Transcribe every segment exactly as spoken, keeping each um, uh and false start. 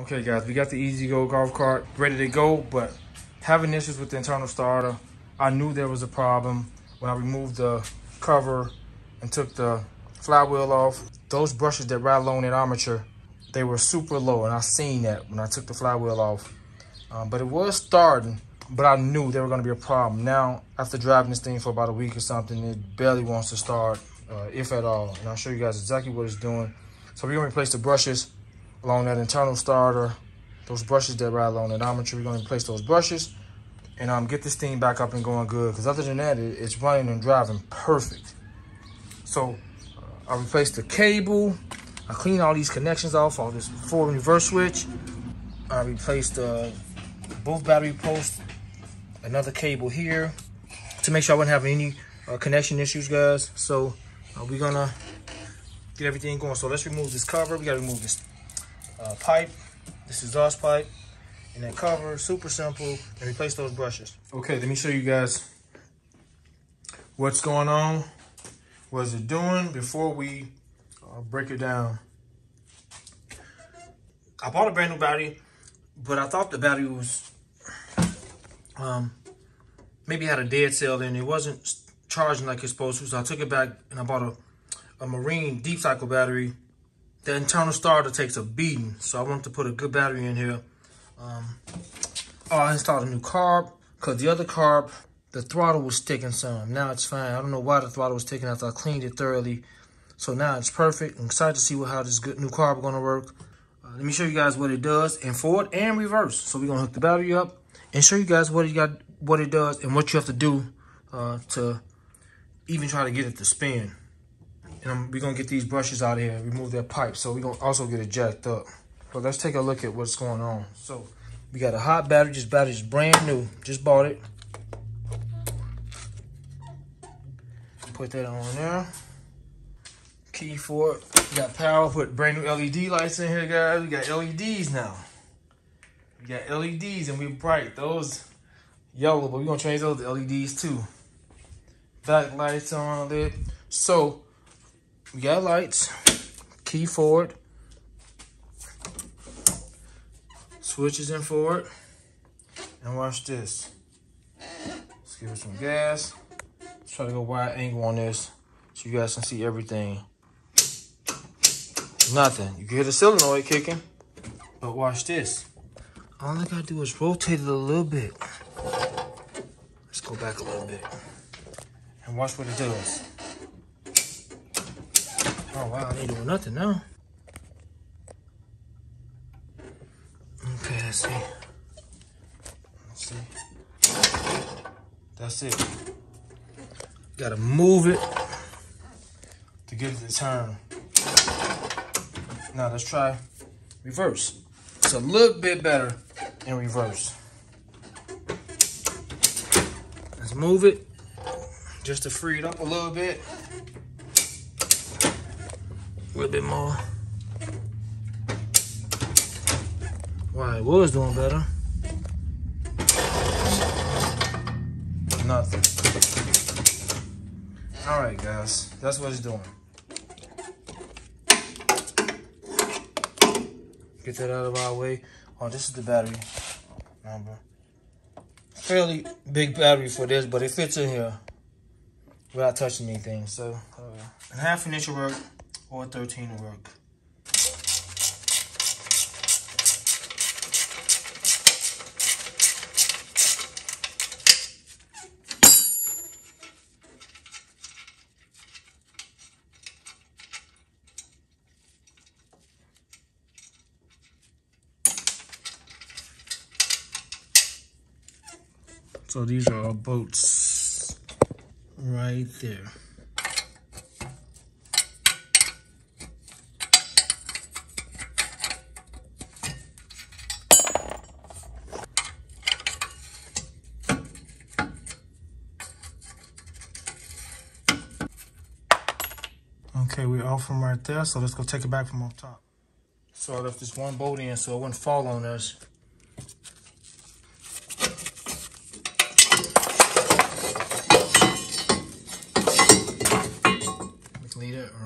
Okay guys, we got the E Z G O golf cart ready to go, but having issues with the internal starter. I knew there was a problem when I removed the cover and took the flywheel off. Those brushes that rattle on that armature, they were super low, and I seen that when I took the flywheel off. Um, but it was starting, but I knew there were gonna be a problem. Now, after driving this thing for about a week or something, it barely wants to start, uh, if at all. And I'll show you guys exactly what it's doing. So we're gonna replace the brushes along that internal starter, those brushes that rattle on that armature. We're gonna replace those brushes and um, get this thing back up and going good. Cause other than that, it, it's running and driving perfect. So uh, I replaced the cable. I cleaned all these connections off, all this forward and reverse switch. I replaced uh, both battery posts, another cable here to make sure I wouldn't have any uh, connection issues, guys. So uh, we're gonna get everything going. So let's remove this cover. We gotta remove this uh, pipe. This exhaust pipe and that cover, super simple, and replace those brushes. Okay, let me show you guys what's going on, what's it doing before we uh, break it down. I bought a brand new battery, but I thought the battery was um, maybe had a dead cell and it wasn't charging like it's supposed to, so I took it back and I bought a, a Marine deep cycle battery. The internal starter takes a beating, so I want to put a good battery in here. Um, oh, I installed a new carb because the other carb, the throttle was sticking some. Now it's fine. I don't know why the throttle was sticking after I cleaned it thoroughly. So now it's perfect. I'm excited to see what, how this good new carb is going to work. Uh, let me show you guys what it does in forward and reverse. So we're going to hook the battery up and show you guys what it, got, what it does and what you have to do uh, to even try to get it to spin. And I'm, we're going to get these brushes out of here and remove that pipe. So we're going to also get it jacked up. But let's take a look at what's going on. So we got a hot battery. This battery is brand new. Just bought it. Put that on there. Key for it. We got power. Put brand new L E D lights in here, guys. We got L E Ds now. We got L E Ds and we're bright. Those yellow, but we're going to change those to L E Ds too. Back lights on it. So we got lights. Key for it. Switches in forward, and watch this. Let's give it some gas. Let's try to go wide angle on this so you guys can see everything. Nothing. You can hear the solenoid kicking, but watch this. All I gotta do is rotate it a little bit. Let's go back a little bit and watch what it does. Oh wow, I ain't doing nothing now. Let's see. Let's see. That's it. Gotta move it to get it to turn. Now let's try reverse. It's a little bit better in reverse. Let's move it just to free it up a little bit. A little bit more. Why it was doing better. Nothing. All right, guys, that's what it's doing. Get that out of our way. Oh, this is the battery number. Fairly big battery for this, but it fits in here without touching anything. So, uh, a half an inch will work or a thirteen will work. So these are our bolts right there. Okay, we're off from right there. So let's go take it back from up top. So I left this one bolt in so it wouldn't fall on us.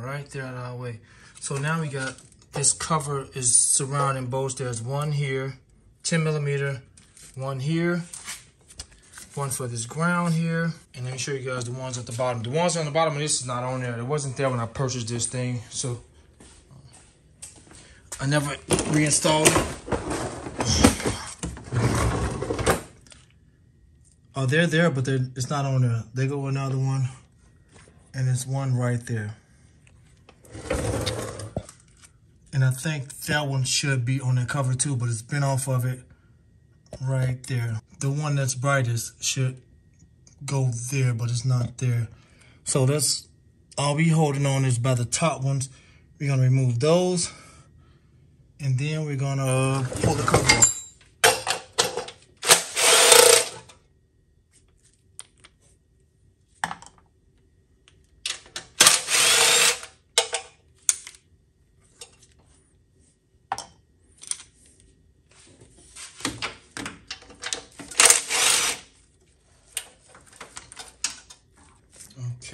Right there out of our way. So now we got this cover is surrounding bolts. There's one here, ten millimeter, one here, one for this ground here. And let me show you guys the ones at the bottom. The ones on the bottom of this is not on there. It wasn't there when I purchased this thing. So I never reinstalled it. Oh, they're there, but they're, it's not on there. They go another one. And there's one right there. And I think that one should be on the cover too, but it's been off of it right there. The one that's brightest should go there, but it's not there. So that's all we holding on is by the top ones. We're gonna remove those. And then we're gonna pull the cover off.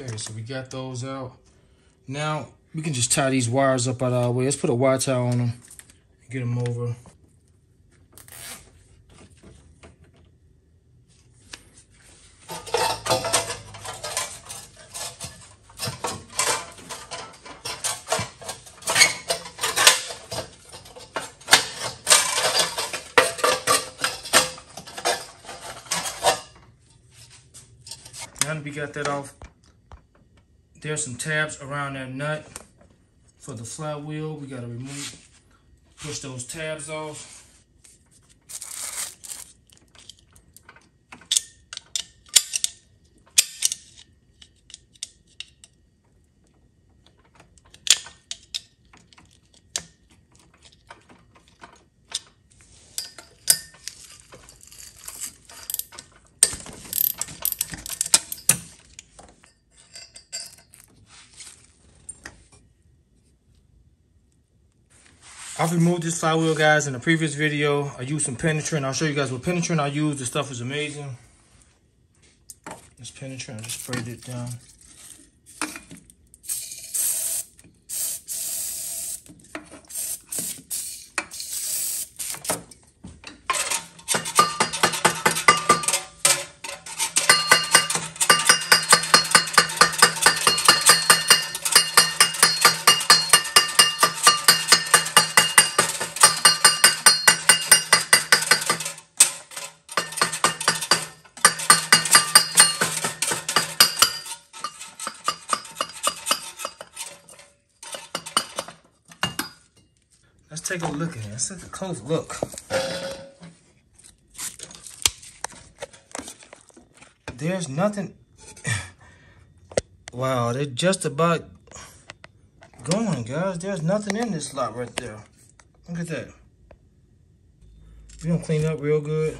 Okay, so we got those out. Now we can just tie these wires up out of our way. Let's put a wire tie on them. Get them over. Now that we got that off, there's some tabs around that nut for the flywheel. We got to remove. Push those tabs off. I've removed this flywheel, guys, in a previous video. I used some penetrant. I'll show you guys what penetrant I used. This stuff is amazing. This penetrant, I just sprayed it down. Let's take a look at it. Let's take a close look. There's nothing. Wow, they're just about going, guys. There's nothing in this slot right there. Look at that. We don't clean up real good.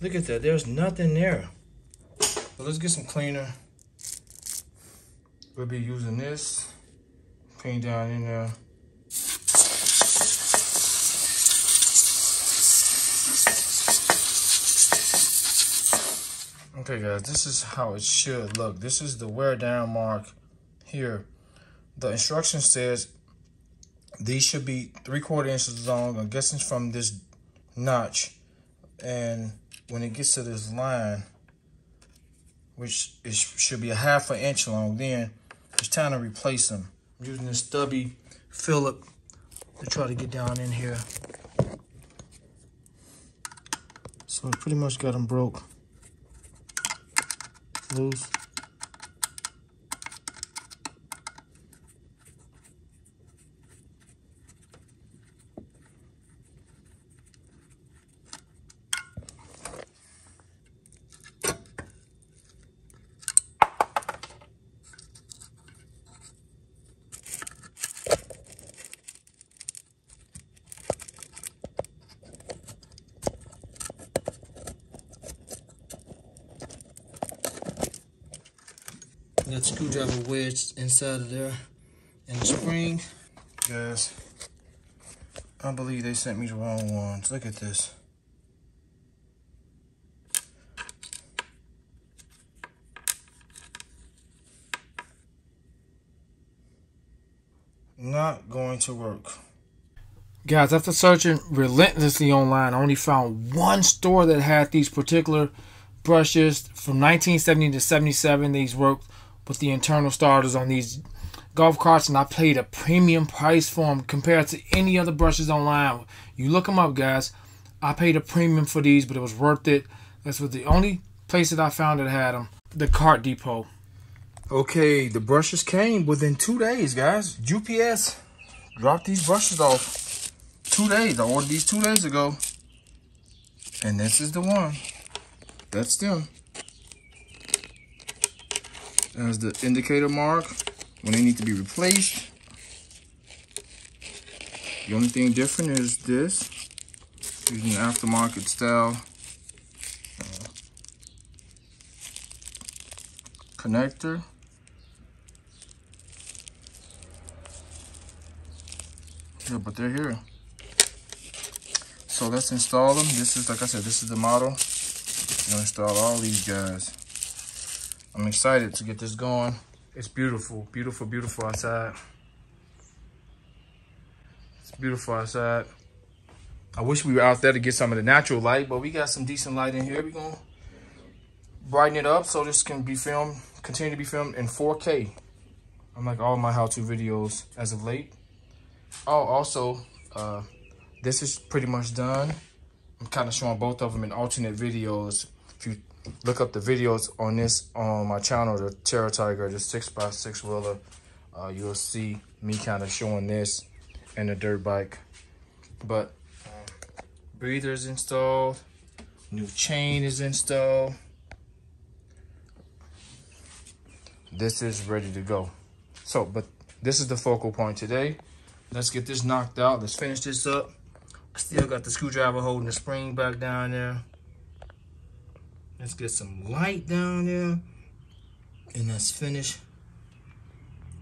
Look at that. There's nothing there. So let's get some cleaner. We'll be using this. Clean down in there. Okay guys, this is how it should look. This is the wear down mark here. The instruction says these should be three quarter inches long. I'm guessing from this notch. And when it gets to this line, which is, should be a half an inch long, then it's time to replace them. I'm using this stubby fillip to try to get down in here. So I pretty much got them broke. Loose. Got the screwdriver wedged inside of there and the spring. Guys, I believe they sent me the wrong ones. Look at this. Not going to work. Guys, after searching relentlessly online, I only found one store that had these particular brushes from nineteen seventy to seventy-seven. These worked with the internal starters on these golf carts, and I paid a premium price for them compared to any other brushes online. You look them up, guys. I paid a premium for these, but it was worth it. That's what the only place that I found that had them, the Cart Depot. Okay, the brushes came within two days, guys. U P S dropped these brushes off two days. I ordered these two days ago, and this is the one. That's them. There's the indicator mark when they need to be replaced. The only thing different is this. Using the aftermarket style uh, connector. Yeah, but they're here. So let's install them. This is, like I said, this is the model. I'm gonna install all these guys. I'm excited to get this going. It's beautiful, beautiful, beautiful outside. It's beautiful outside. I wish we were out there to get some of the natural light, but we got some decent light in here. We're going to brighten it up so this can be filmed, continue to be filmed in four K. Unlike all my how-to videos as of late. Oh, also, uh, this is pretty much done. I'm kind of showing both of them in alternate videos. If you look up the videos on this on my channel, the Terra Tiger, the six by six wheeler, uh, you'll see me kind of showing this and the dirt bike. But breather is installed, new chain is installed. This is ready to go. So, but this is the focal point today. Let's get this knocked out. Let's finish this up. I still got the screwdriver holding the spring back down there. Let's get some light down there. And let's finish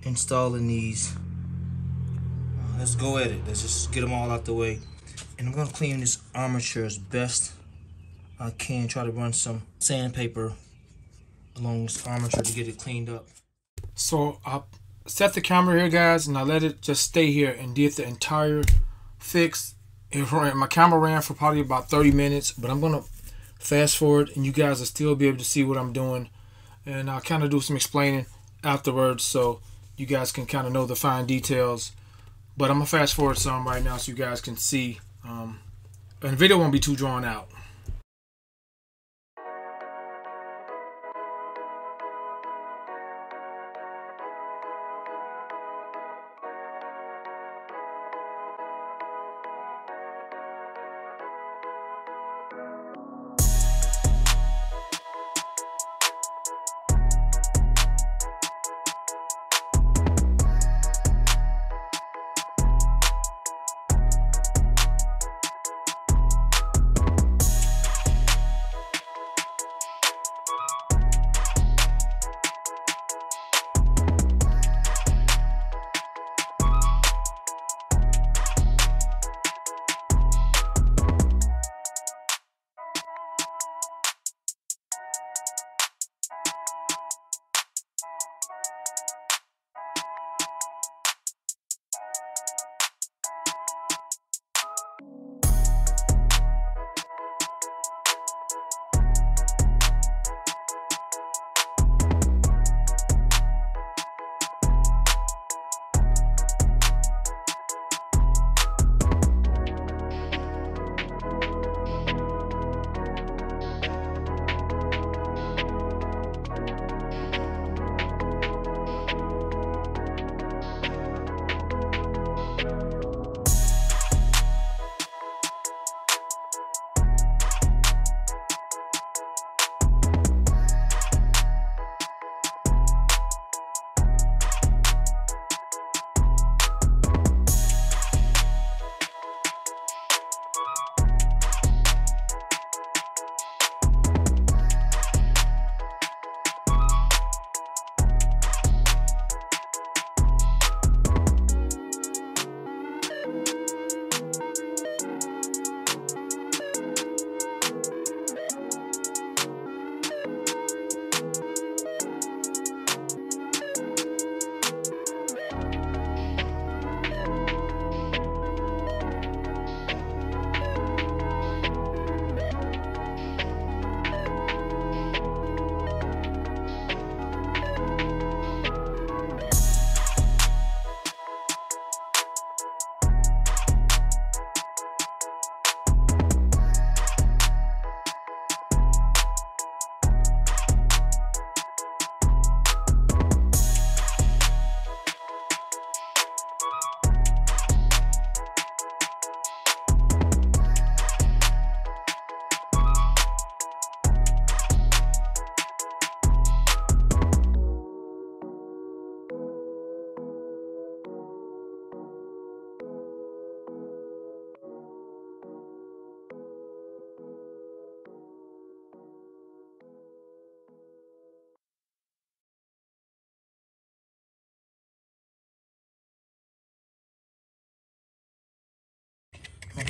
installing these. Uh, let's go at it. Let's just get them all out the way. And I'm gonna clean this armature as best I can. Try to run some sandpaper along this armature to get it cleaned up. So I set the camera here, guys, and I let it just stay here and did the entire fix. It ran, my camera ran for probably about thirty minutes, but I'm gonna fast forward and you guys will still be able to see what I'm doing. And I'll kind of do some explaining afterwards so you guys can kind of know the fine details. But I'm gonna fast forward some right now so you guys can see. Um, and the video won't be too drawn out.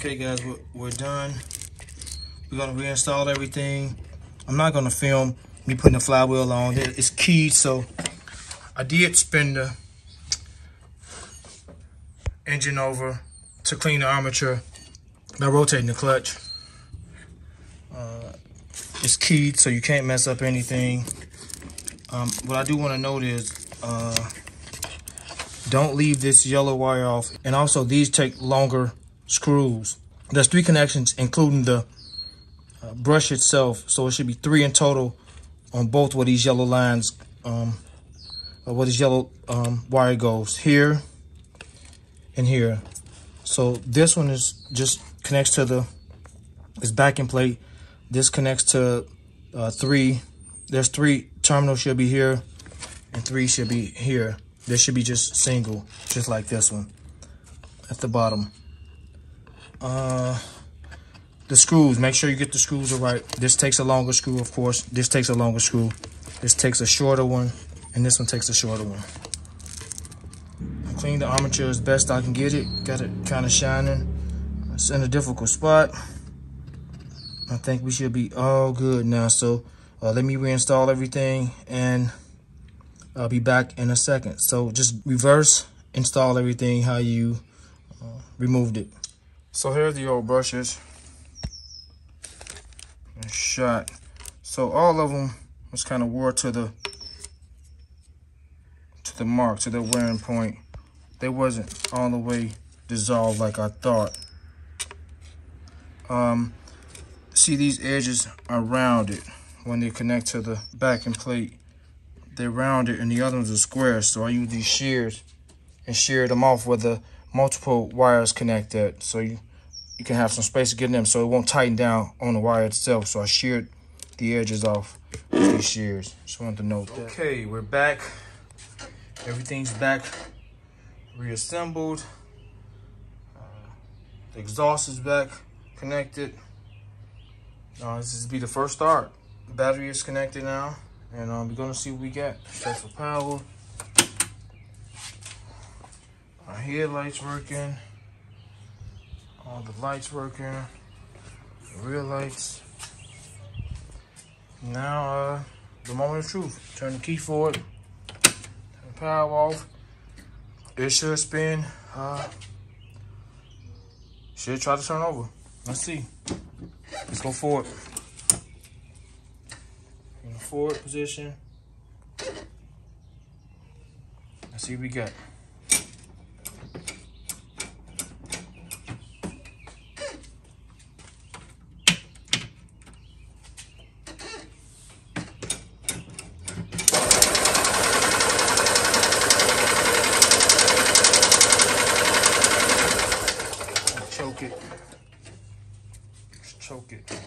Okay guys, we're, we're done. We're gonna reinstall everything. I'm not gonna film me putting the flywheel on. It's keyed, so I did spin the engine over to clean the armature by rotating the clutch. Uh, it's keyed, so you can't mess up anything. Um, what I do want to note is uh, don't leave this yellow wire off. And also, these take longer screws. There's three connections, including the uh, brush itself. So it should be three in total on both where these yellow lines, um, where this yellow um, wire goes, here and here. So this one is just connects to the this backing plate. This connects to uh, three. There's three terminals should be here, and three should be here. This should be just single, just like this one at the bottom. Uh, the screws. Make sure you get the screws right. This takes a longer screw, of course. This takes a longer screw. This takes a shorter one, and this one takes a shorter one. Clean the armature as best I can get it. Got it kind of shining. It's in a difficult spot. I think we should be all good now. So uh, let me reinstall everything, and I'll be back in a second. So just reverse install everything how you uh, removed it. So here's the old brushes. And shot. So all of them was kind of wore to the to the mark, to the wearing point. They wasn't all the way dissolved like I thought. Um, see, these edges are rounded when they connect to the backing plate. They're rounded, and the other ones are square. So I use these shears and shear them off where the multiple wires connect at, so you you can have some space to get in them, so it won't tighten down on the wire itself. So I sheared the edges off with these shears. Just wanted to note that. Okay, we're back. Everything's back. Reassembled. Uh, the exhaust is back connected. Uh, this is be the first start. The battery is connected now, and um, we're gonna see what we got. Check for power. Our headlights working. All the lights working. The rear lights. Now uh, the moment of truth. Turn the key forward. Turn the power off. It should spin, uh, should try to turn over. Let's see. Let's go forward. In the forward position. Let's see what we got. Choke it.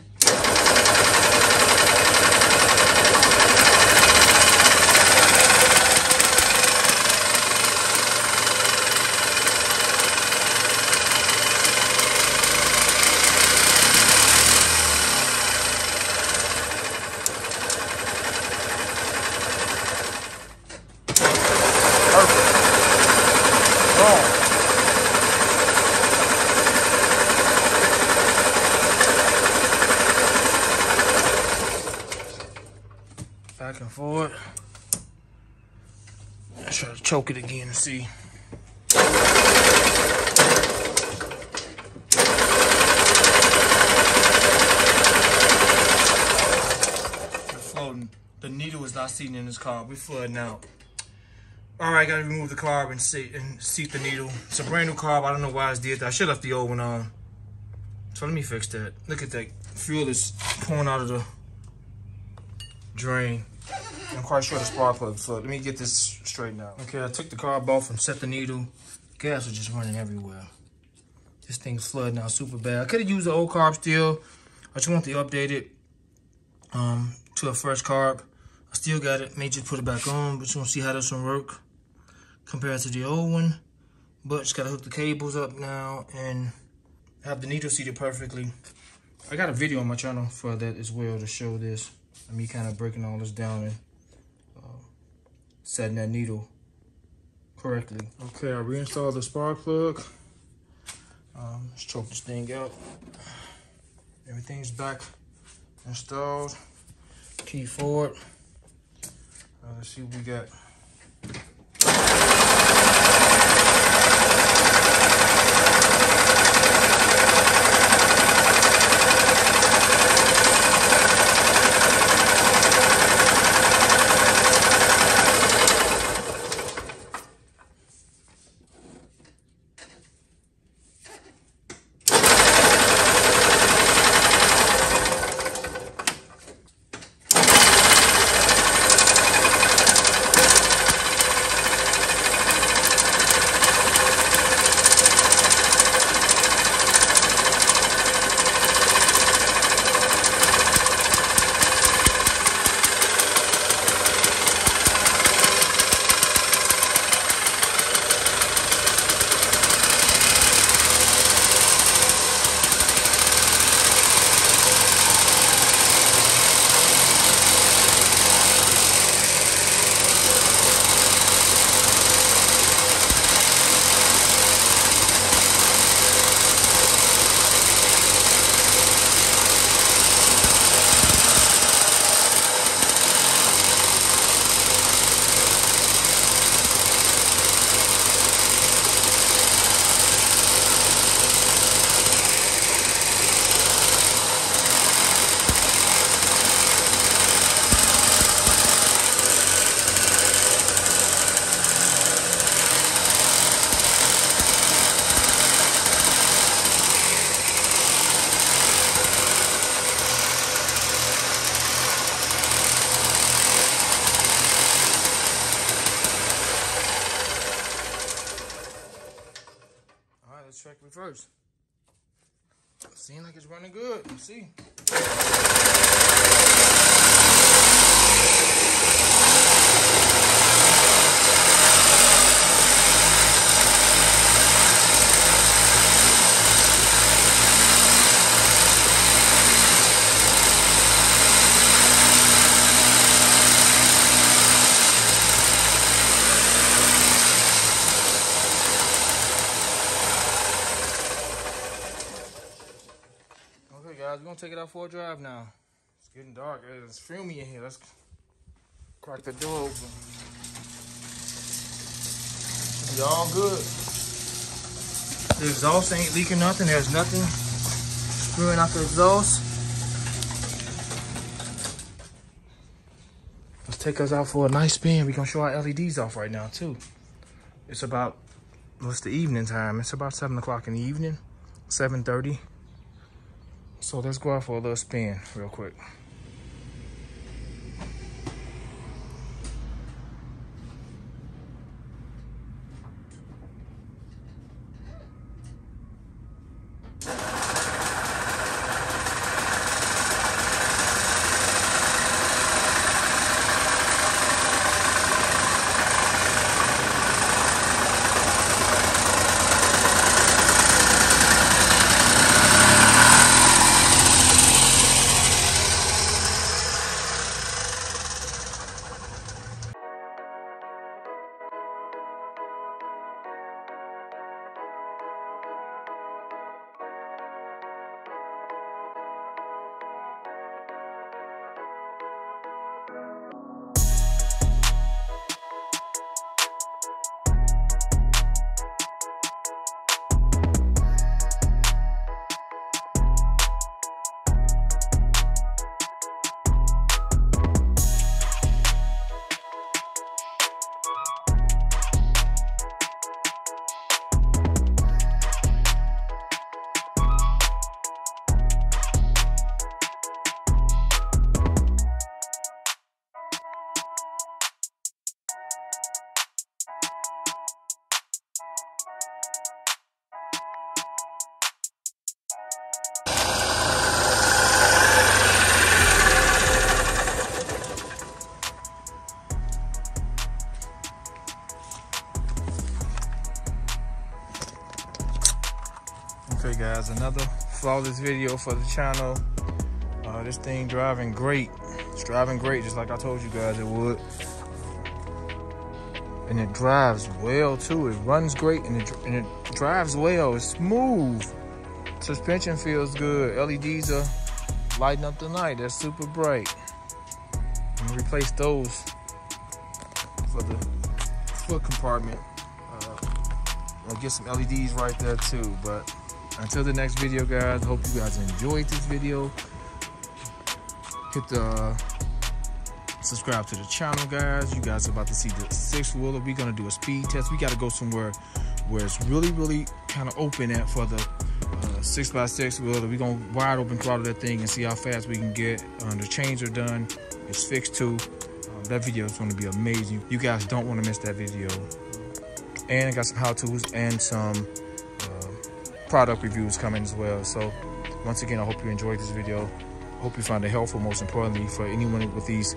Back and forward. Let's try to choke it again and see. We're floating. The needle is not seating in this carb. We're flooding out. All right, gotta remove the carb and seat and seat the needle. It's a brand new carb. I don't know why I did that. I should have left the old one on. So let me fix that. Look at that fuel that's pouring out of the drain. I'm quite sure the spark plug flooded. Let me get this straightened out. Okay, I took the carb off and set the needle. Gas was just running everywhere. This thing's flooding out super bad. I could have used the old carb still. I just want the updated um, to a fresh carb. I still got it. May just put it back on. But you want to see how this one works compared to the old one. But just got to hook the cables up now and have the needle seated perfectly. I got a video on my channel for that as well to show this. And me kind of breaking all this down and uh, setting that needle correctly. Okay, I reinstalled the spark plug. Um, let's choke this thing out. Everything's back installed. Key forward. Uh, let's see what we got. Let's check reverse. Seems like it's running good. Let's see. Guys, we're gonna take it out for a drive now. It's getting dark. It's filmy in here. Let's crack the door open. Should be all good. The exhaust ain't leaking nothing. There's nothing screwing out the exhaust. Let's take us out for a nice spin. We're gonna show our L E Ds off right now too. It's about, what's the evening time? It's about seven o'clock in the evening, seven thirty. So let's go out for a little spin real quick. Okay guys, another flawless video for the channel. Uh, this thing driving great. It's driving great, just like I told you guys it would. and it drives well too. It runs great and it, and it drives well. It's smooth. Suspension feels good. L E Ds are lighting up the night. That's super bright. I'm gonna replace those for the foot compartment. Uh, I'll get some L E Ds right there too. But until the next video, guys, hope you guys enjoyed this video. Hit the subscribe to the channel, guys. You guys are about to see the six wheeler. We're gonna do a speed test. We gotta go somewhere where it's really, really kind of open at for the uh, six by six wheeler. We're gonna wide open throttle that thing and see how fast we can get. Um, the chains are done. It's fixed too. Uh, that video is gonna be amazing. You guys don't want to miss that video. And I got some how to's and some uh, product reviews coming as well. So once again, I hope you enjoyed this video. Hope you find it helpful. Most importantly, for anyone with these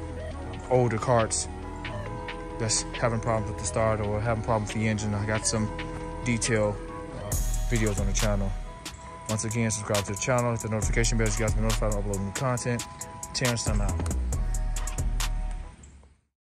older carts that's having problems with the start or having problems with the engine, I got some detailed uh, videos on the channel. Once again, subscribe to the channel, hit the notification bell so you guys be notified when I upload new content. Terrence, I'm out.